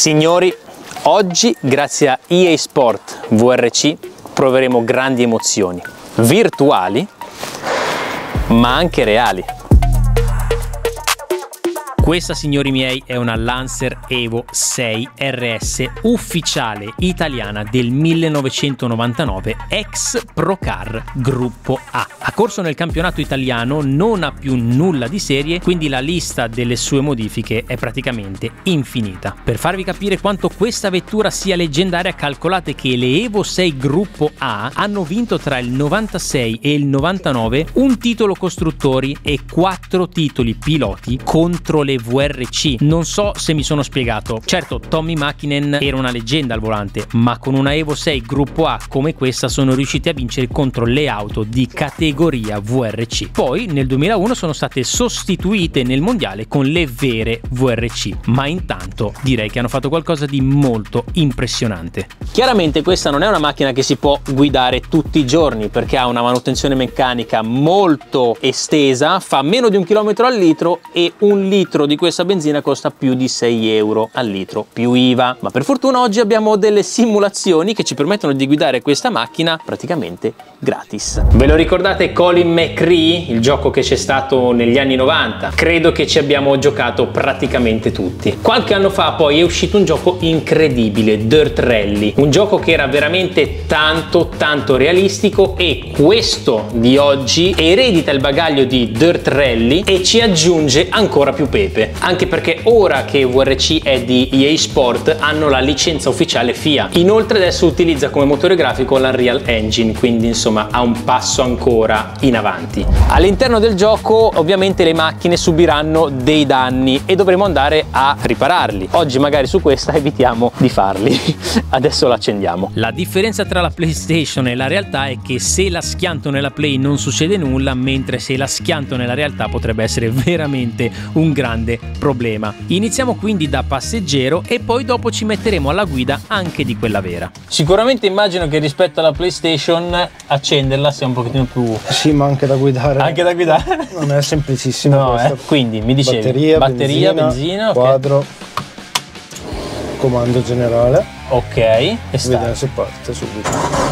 Signori, oggi grazie a EA SPORTS WRC proveremo grandi emozioni, virtuali ma anche reali. Questa, signori miei, è una Lancer Evo 6 RS ufficiale italiana del 1999, ex Procar Gruppo A. Ha corso nel campionato italiano, non ha più nulla di serie, quindi la lista delle sue modifiche è praticamente infinita. Per farvi capire quanto questa vettura sia leggendaria, calcolate che le Evo 6 Gruppo A hanno vinto tra il 96 e il 99 un titolo costruttori e 4 titoli piloti contro le WRC. Non so se mi sono spiegato. Certo, Tommy Mäkinen era una leggenda al volante, ma con una Evo 6 Gruppo A come questa sono riusciti a vincere contro le auto di categoria WRC. Poi nel 2001 sono state sostituite nel mondiale con le vere WRC, ma intanto direi che hanno fatto qualcosa di molto impressionante. Chiaramente questa non è una macchina che si può guidare tutti i giorni, perché ha una manutenzione meccanica molto estesa, fa meno di 1 chilometro al litro e un litro di questa benzina costa più di 6 euro al litro più IVA. Ma per fortuna oggi abbiamo delle simulazioni che ci permettono di guidare questa macchina praticamente gratis. Ve lo ricordate Colin McRae, il gioco che c'è stato negli anni 90? Credo che ci abbiamo giocato praticamente tutti. Qualche anno fa poi è uscito un gioco incredibile, Dirt Rally, un gioco che era veramente tanto realistico, e questo di oggi eredita il bagaglio di Dirt Rally e ci aggiunge ancora più peso. Anche perché ora che WRC è di EA Sport hanno la licenza ufficiale FIA. Inoltre adesso utilizza come motore grafico l'Unreal Engine, quindi insomma ha un passo ancora in avanti. All'interno del gioco ovviamente le macchine subiranno dei danni e dovremo andare a ripararli. Oggi magari su questa evitiamo di farli. Adesso la accendiamo. La differenza tra la PlayStation e la realtà è che se la schianto nella Play non succede nulla, mentre se la schianto nella realtà potrebbe essere veramente un grande problema. Iniziamo quindi da passeggero e poi dopo ci metteremo alla guida anche di quella vera. Sicuramente immagino che rispetto alla PlayStation accenderla sia un pochettino più... Sì, ma anche da guidare. Anche da guidare? Non è semplicissimo. No, quindi mi dicevi batteria, benzina, quadro, okay. Comando generale. Ok. E vediamo se parte subito.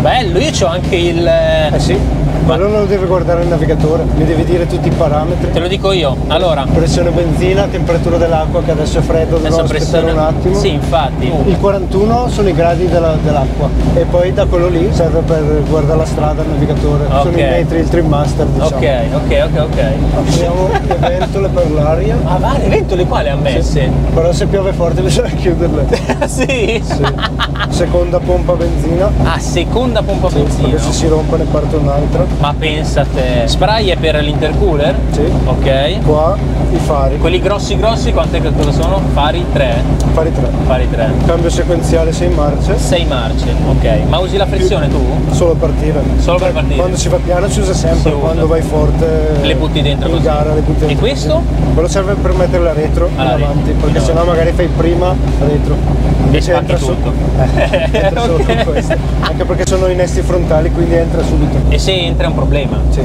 Bello, io c'ho anche il... sì, ma non lo devi guardare il navigatore, mi devi dire tutti i parametri. Te lo dico io, allora. Pressione benzina, temperatura dell'acqua che adesso è freddo, devo aspettare un attimo. Sì, infatti. Il 41 sono i gradi dell'acqua e poi da quello lì serve per guardare la strada, il navigatore. Okay. Sono i metri, il trim master, diciamo. Ok. Abbiamo le ventole per l'aria. Ah, va, le ventole qua le ha messe? Sì. Però se piove forte bisogna chiuderle. Sì? Sì. Seconda pompa benzina. Ah, seconda pompa benzina. Perché se si rompe ne parte un'altra. Ma pensate, spray è per l'intercooler? Sì. Ok. Qua i fari. Quelli grossi, quante cosa sono? Fari 3? Fari 3. Cambio sequenziale 6 marce. 6 marce, ok. Ma usi la pressione tu? Solo partire. Solo per partire. Quando si va piano si usa sempre, quando vai forte le butti dentro così. Gara, le butti dentro. E questo? Quello serve per metterla retro in avanti, perché sennò magari fai prima retro. Invece entra sotto. Entra sotto in questo. Anche perché sono i nesti frontali, quindi entra subito. E se entra è un problema. Sì.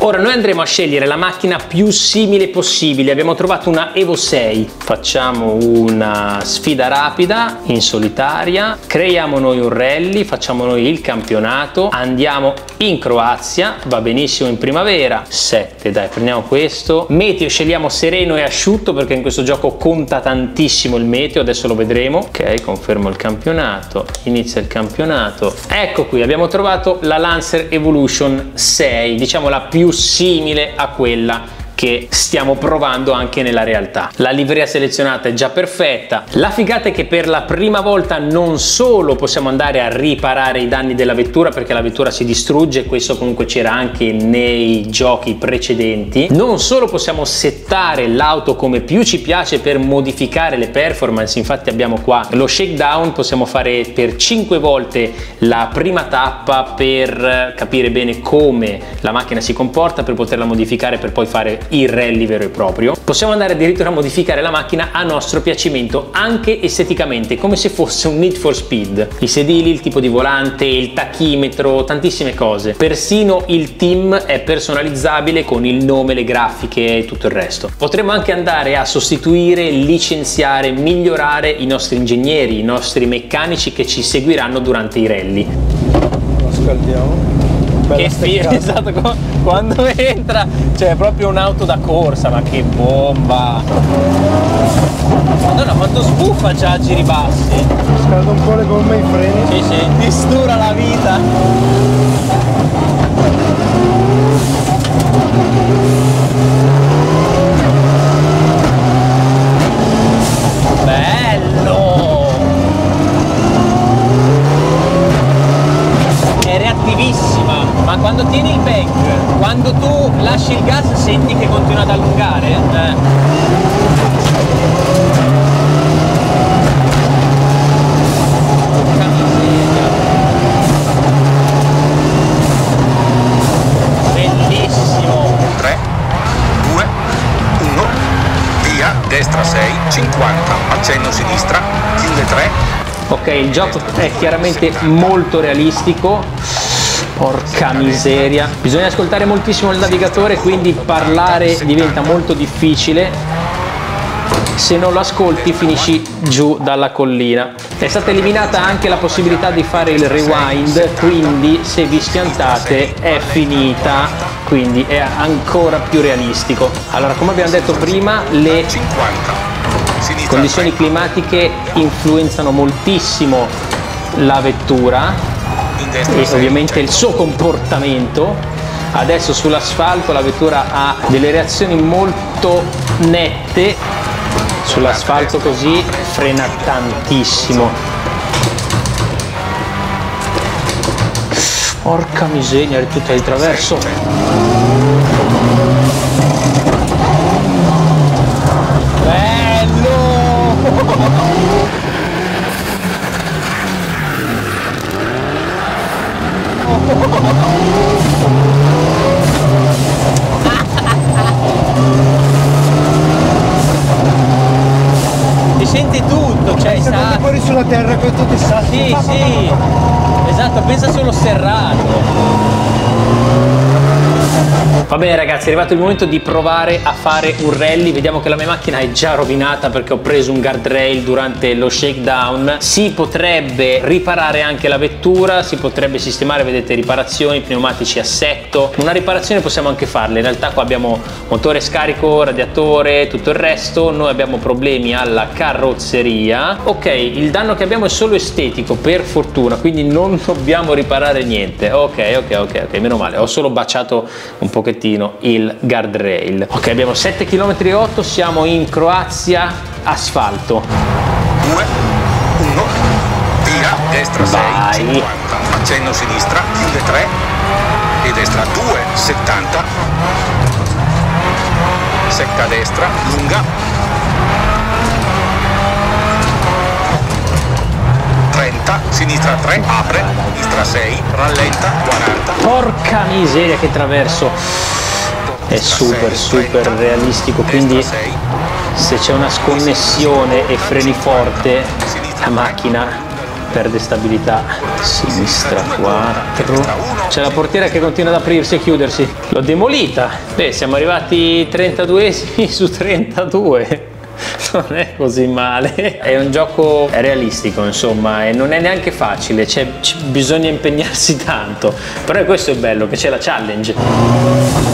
Ora noi andremo a scegliere la macchina più simile possibile. Abbiamo trovato una Evo 6. Facciamo una sfida rapida in solitaria, creiamo noi un rally, facciamo noi il campionato, andiamo in Croazia, va benissimo in primavera. 7, dai, prendiamo questo. Meteo scegliamo sereno e asciutto perché in questo gioco conta tantissimo il meteo, adesso lo vedremo. Ok, confermo il campionato, inizia il campionato. Ecco qui, abbiamo trovato la Lancer Evolution 6, diciamo la più simile a quella che stiamo provando anche nella realtà. La livrea selezionata è già perfetta. La figata è che per la prima volta non solo possiamo andare a riparare i danni della vettura, perché la vettura si distrugge, questo comunque c'era anche nei giochi precedenti, non solo possiamo settare l'auto come più ci piace per modificare le performance. Infatti abbiamo qua lo shakedown, possiamo fare per 5 volte la prima tappa per capire bene come la macchina si comporta, per poterla modificare per poi fare il rally vero e proprio, possiamo andare addirittura a modificare la macchina a nostro piacimento, anche esteticamente, come se fosse un Need for Speed. I sedili, il tipo di volante, il tachimetro, tantissime cose. Persino il team è personalizzabile con il nome, le grafiche e tutto il resto. Potremmo anche andare a sostituire, licenziare, migliorare i nostri ingegneri, i nostri meccanici che ci seguiranno durante i rally. Lo scaldiamo. Che figa, esatto, quando entra, cioè è proprio un'auto da corsa, ma che bomba! Madonna, quanto sbuffa già a giri bassi! Scalda un po' le gomme e i freni. Sì, mistura la vita! Bello! È reattivissima, ma quando tieni il bank, quando tu lasci il gas senti che continua ad allungare. Bellissimo. 3, 2, 1, via, destra 6, 50, accenno sinistra, chiude 3. Ok, il gioco è chiaramente molto realistico, porca miseria, bisogna ascoltare moltissimo il navigatore, quindi parlare diventa molto difficile, se non lo ascolti finisci giù dalla collina. È stata eliminata anche la possibilità di fare il rewind, quindi se vi schiantate è finita, quindi è ancora più realistico. Allora, come abbiamo detto prima, le condizioni climatiche influenzano moltissimo la vettura e ovviamente il suo comportamento. Adesso sull'asfalto la vettura ha delle reazioni molto nette, sull'asfalto così frena tantissimo. Porca miseria, è tutta di traverso. Si sente tutto, cioè sta fuori sulla terra con tutti i sassi. Sì, esatto, pensa solo serrato. Va bene ragazzi, è arrivato il momento di provare a fare un rally. Vediamo che la mia macchina è già rovinata perché ho preso un guardrail durante lo shakedown. Si potrebbe riparare anche la vettura, si potrebbe sistemare, vedete, riparazioni, pneumatici, assetto. Una riparazione possiamo anche farla, in realtà qua abbiamo motore scarico, radiatore, tutto il resto. Noi abbiamo problemi alla carrozzeria. Ok, il danno che abbiamo è solo estetico, per fortuna, quindi non dobbiamo riparare niente. Ok, meno male, ho solo baciato un pochettino il guardrail. Ok, abbiamo 7,8 km, siamo in Croazia, asfalto. 2, 1, via, destra 6, 50, accenno sinistra, chiude 3 e destra 2, 70, secca destra, lunga, 30, sinistra 3, apre, sinistra 6, rallenta, 40. Porca miseria che traverso! È super realistico, quindi se c'è una sconnessione e freni forte la macchina perde stabilità. Sinistra 4, c'è la portiera che continua ad aprirsi e chiudersi. L'ho demolita. Beh, siamo arrivati 32esimi su 32, non è così male. È un gioco realistico, insomma, e non è neanche facile, cioè bisogna impegnarsi tanto, però questo è bello, che c'è la challenge.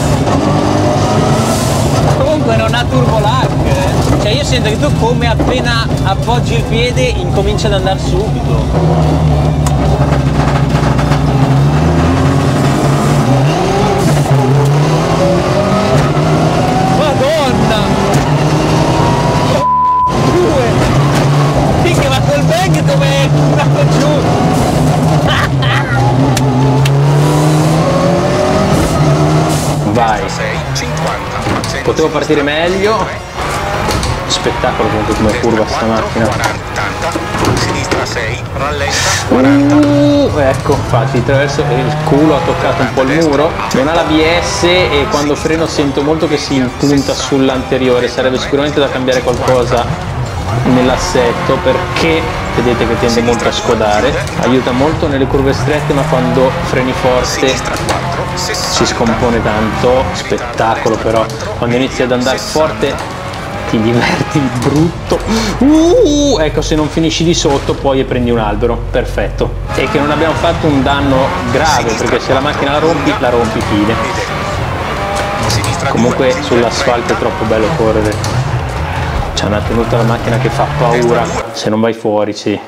Comunque non ha turbolac, cioè io sento che tu come appena appoggi il piede incomincia ad andare subito. Madonna! Due! Sì, che va col bag dove è tirato giù! Vai! Potevo partire meglio. Spettacolo comunque come curva sta macchina. sinistra 6, rallenta 40. Ecco, infatti attraverso il culo ha toccato un po' il muro, non ha l'ABS e quando freno sento molto che si impunta sull'anteriore, sarebbe sicuramente da cambiare qualcosa nell'assetto perché vedete che tende molto a scodare, aiuta molto nelle curve strette ma quando freni forte si scompone tanto, spettacolo però, quando inizi ad andare forte ti diverti brutto. Ecco, se non finisci di sotto poi e prendi un albero, perfetto. E che non abbiamo fatto un danno grave perché se la macchina la rompi fine. Comunque sull'asfalto è troppo bello correre, c'è una tenuta la macchina che fa paura, se non vai fuori sì.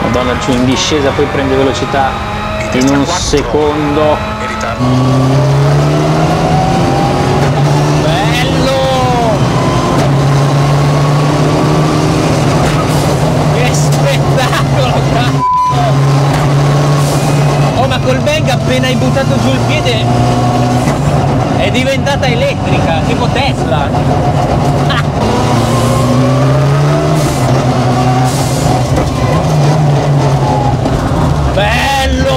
Madonna, giù in discesa poi prende velocità in un secondo. Col bang appena hai buttato giù il piede è diventata elettrica, tipo Tesla. Ah. Bello!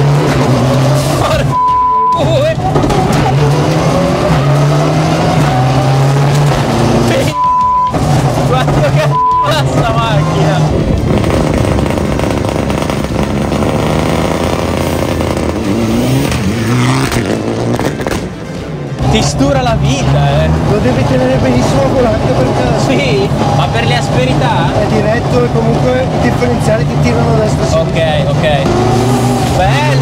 Quanto cazzo fa sta macchina? Ti stura la vita, eh! Lo devi tenere benissimo volante per caso. Sì, ma per le asperità? È diretto e comunque i differenziali ti tirano da destra. Ok, ok. Bello!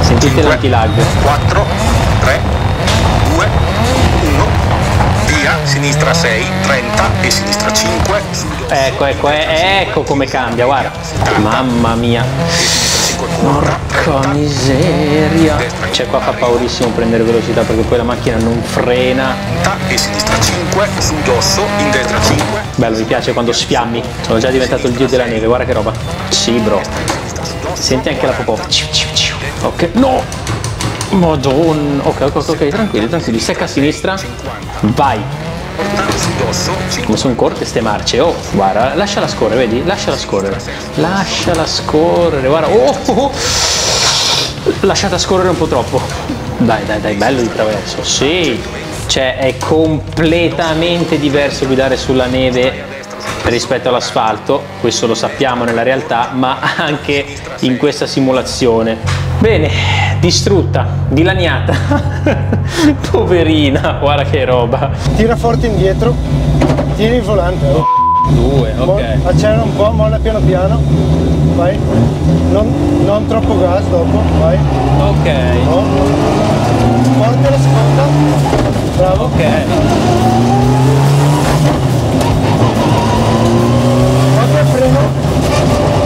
Sentite l'antilag. 4, 3, 2, 1, via, sinistra 6, 30 e sinistra 5. Ecco, ecco, ecco come cambia, guarda. Mamma mia. Porca miseria, cioè qua fa paurissimo prendere velocità perché poi la macchina non frena. E sinistra 5 su dosso, in destra 5. Bello, mi piace quando sfiammi, sono già diventato il dio della neve, guarda che roba. Sì bro, senti anche la popò. Ok, no, madonna. Ok, ok, ok, tranquilli, tranquilli, secca a sinistra, vai. Ma sono corte ste marce, oh, guarda, lasciala scorrere, vedi? Lasciala scorrere, lasciala scorrere, guarda, oh, lasciata scorrere un po' troppo. Dai, dai, dai, bello di traverso, sì, cioè è completamente diverso guidare sulla neve rispetto all'asfalto, questo lo sappiamo nella realtà, ma anche in questa simulazione. Bene, distrutta, dilaniata, poverina, guarda che roba. Tira forte indietro, tiri il volante. Oh, due, ok. Accelera un po', molla piano piano, vai. Non troppo gas dopo, vai. Ok. Oh. Forte la seconda, bravo. Ok.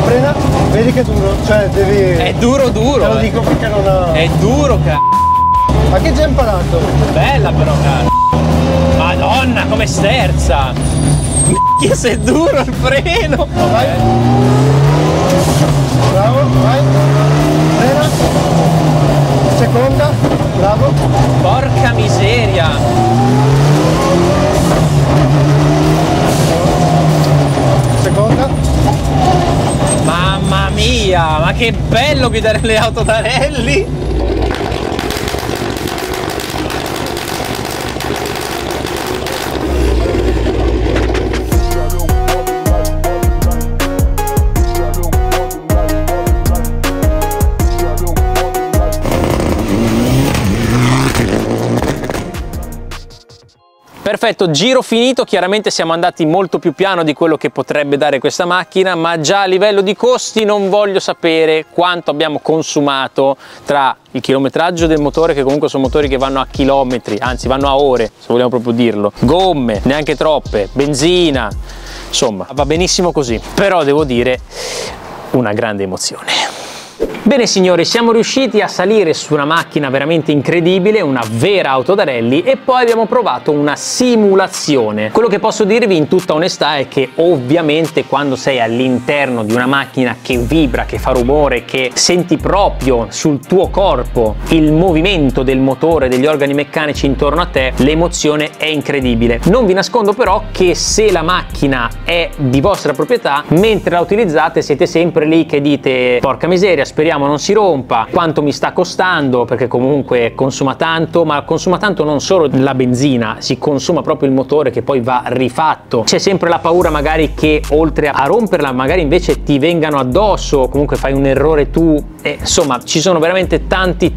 Frena, vedi che è duro, cioè devi... È duro duro! Te lo dico perché non ha... È duro c***o! Ma che già imparato! Bella però c***o! Madonna come sterza! M***a se è duro il freno! Okay. Vai! Bravo, vai! Frena! Seconda! Bravo! Porca miseria! Seconda. Mamma mia, ma che bello guidare le auto da rally. Perfetto, giro finito, chiaramente siamo andati molto più piano di quello che potrebbe dare questa macchina, ma già a livello di costi non voglio sapere quanto abbiamo consumato tra il chilometraggio del motore, che comunque sono motori che vanno a chilometri, anzi vanno a ore se vogliamo proprio dirlo, gomme, neanche troppe, benzina, insomma va benissimo così, però devo dire una grande emozione. Bene signori, siamo riusciti a salire su una macchina veramente incredibile, una vera auto da rally, e poi abbiamo provato una simulazione. Quello che posso dirvi in tutta onestà è che ovviamente quando sei all'interno di una macchina che vibra, che fa rumore, che senti proprio sul tuo corpo il movimento del motore, degli organi meccanici intorno a te, l'emozione è incredibile. Non vi nascondo però che se la macchina è di vostra proprietà, mentre la utilizzate siete sempre lì che dite porca miseria, speriamo non si rompa, quanto mi sta costando, perché comunque consuma tanto, ma consuma tanto non solo la benzina, si consuma proprio il motore che poi va rifatto. C'è sempre la paura magari che oltre a romperla magari invece ti vengano addosso o comunque fai un errore tu, e insomma ci sono veramente tanti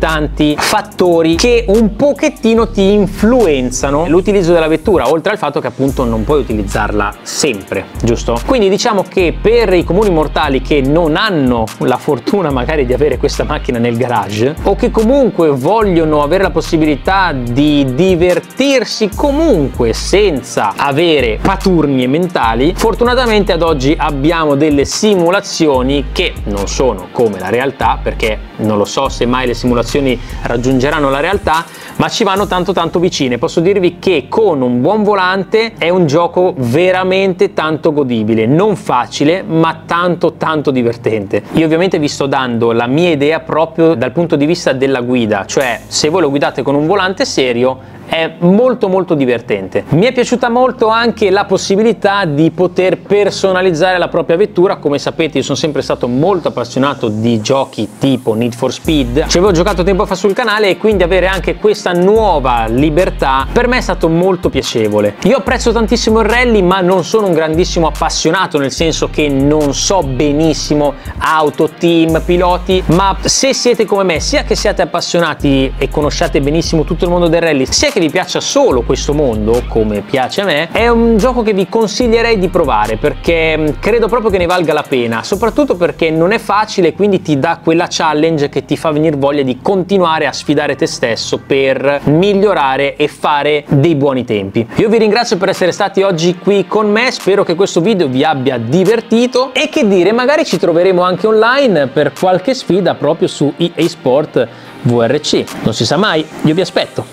fattori che un pochettino ti influenzano l'utilizzo della vettura, oltre al fatto che appunto non puoi utilizzarla sempre, giusto? Quindi diciamo che per i comuni mortali che non hanno la fortuna magari di avere questa macchina nel garage, o che comunque vogliono avere la possibilità di divertirsi comunque senza avere paturnie mentali, fortunatamente ad oggi abbiamo delle simulazioni che non sono come la realtà, perché non lo so se mai le simulazioni raggiungeranno la realtà, ma ci vanno tanto vicine. Posso dirvi che con un buon volante è un gioco veramente tanto godibile, non facile ma tanto divertente. Io ovviamente vi sto dando la mia idea proprio dal punto di vista della guida, cioè se voi lo guidate con un volante serio è molto divertente. Mi è piaciuta molto anche la possibilità di poter personalizzare la propria vettura. Come sapete io sono sempre stato molto appassionato di giochi tipo Need for Speed, ci avevo giocato tempo fa sul canale, e quindi avere anche questa nuova libertà per me è stato molto piacevole. Io apprezzo tantissimo il rally, ma non sono un grandissimo appassionato, nel senso che non so benissimo auto, team, piloti, ma se siete come me, sia che siate appassionati e conosciate benissimo tutto il mondo del rally, sia che vi piaccia solo questo mondo come piace a me, è un gioco che vi consiglierei di provare, perché credo proprio che ne valga la pena, soprattutto perché non è facile, quindi ti dà quella challenge che ti fa venire voglia di continuare a sfidare te stesso per migliorare e fare dei buoni tempi. Io vi ringrazio per essere stati oggi qui con me, spero che questo video vi abbia divertito, e che dire, magari ci troveremo anche online per qualche sfida proprio su EA Sport WRC, non si sa mai, io vi aspetto,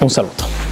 un saluto.